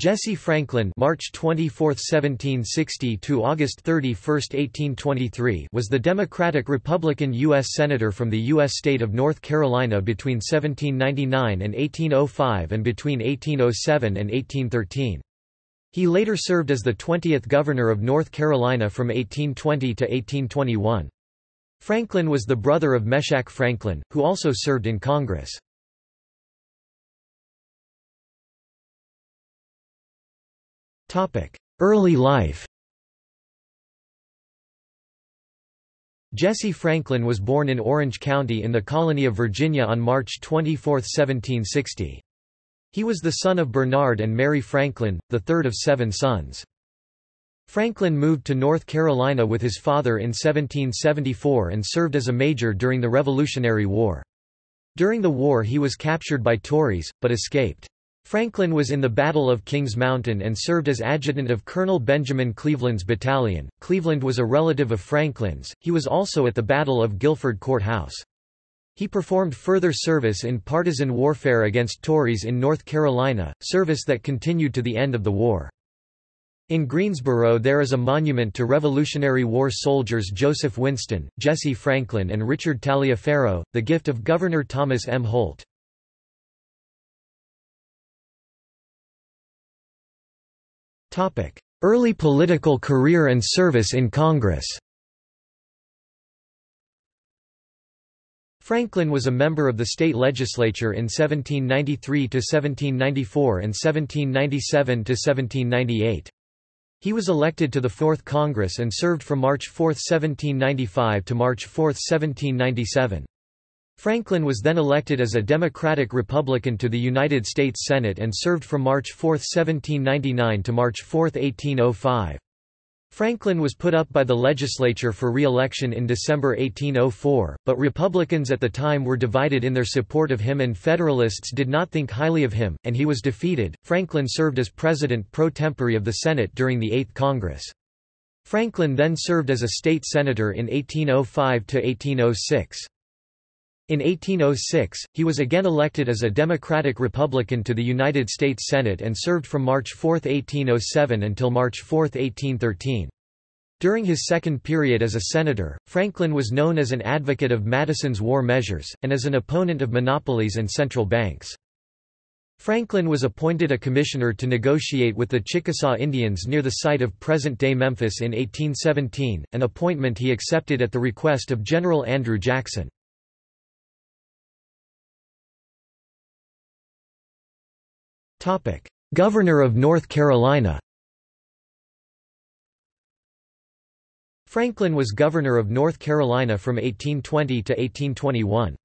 Jesse Franklin (March 24, 1760 to August 31, 1823) was the Democratic-Republican U.S. Senator from the U.S. state of North Carolina between 1799 and 1805 and between 1807 and 1813. He later served as the 20th Governor of North Carolina from 1820 to 1821. Franklin was the brother of Meshach Franklin, who also served in Congress. Early life. Jesse Franklin was born in Orange County in the colony of Virginia on March 24, 1760. He was the son of Bernard and Mary Franklin, the third of seven sons. Franklin moved to North Carolina with his father in 1774 and served as a major during the Revolutionary War. During the war he was captured by Tories, but escaped. Franklin was in the Battle of Kings Mountain and served as adjutant of Colonel Benjamin Cleveland's battalion. Cleveland was a relative of Franklin's. He was also at the Battle of Guilford Courthouse. He performed further service in partisan warfare against Tories in North Carolina, service that continued to the end of the war. In Greensboro there is a monument to Revolutionary War soldiers Joseph Winston, Jesse Franklin and Richard Taliaferro, the gift of Governor Thomas M. Holt. Early political career and service in Congress. Franklin was a member of the state legislature in 1793–1794 and 1797–1798. He was elected to the Fourth Congress and served from March 4, 1795 to March 4, 1797. Franklin was then elected as a Democratic-Republican to the United States Senate and served from March 4, 1799 to March 4, 1805. Franklin was put up by the legislature for re-election in December 1804, but Republicans at the time were divided in their support of him and Federalists did not think highly of him, and he was defeated. Franklin served as President pro tempore of the Senate during the Eighth Congress. Franklin then served as a state senator in 1805 to 1806. In 1806, he was again elected as a Democratic-Republican to the United States Senate and served from March 4, 1807 until March 4, 1813. During his second period as a senator, Franklin was known as an advocate of Madison's war measures, and as an opponent of monopolies and central banks. Franklin was appointed a commissioner to negotiate with the Chickasaw Indians near the site of present-day Memphis in 1817, an appointment he accepted at the request of General Andrew Jackson. Governor of North Carolina. Franklin was governor of North Carolina from 1820 to 1821.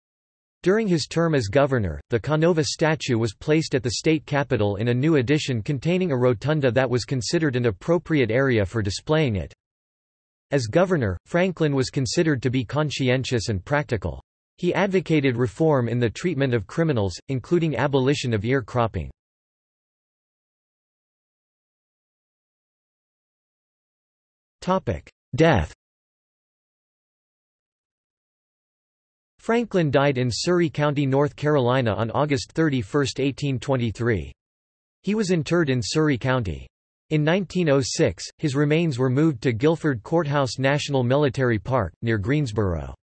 During his term as governor, the Canova statue was placed at the state capitol in a new addition containing a rotunda that was considered an appropriate area for displaying it. As governor, Franklin was considered to be conscientious and practical. He advocated reform in the treatment of criminals, including abolition of ear cropping. Death. Franklin died in Surry County, North Carolina on August 31, 1823. He was interred in Surry County. In 1906, his remains were moved to Guilford Courthouse National Military Park, near Greensboro.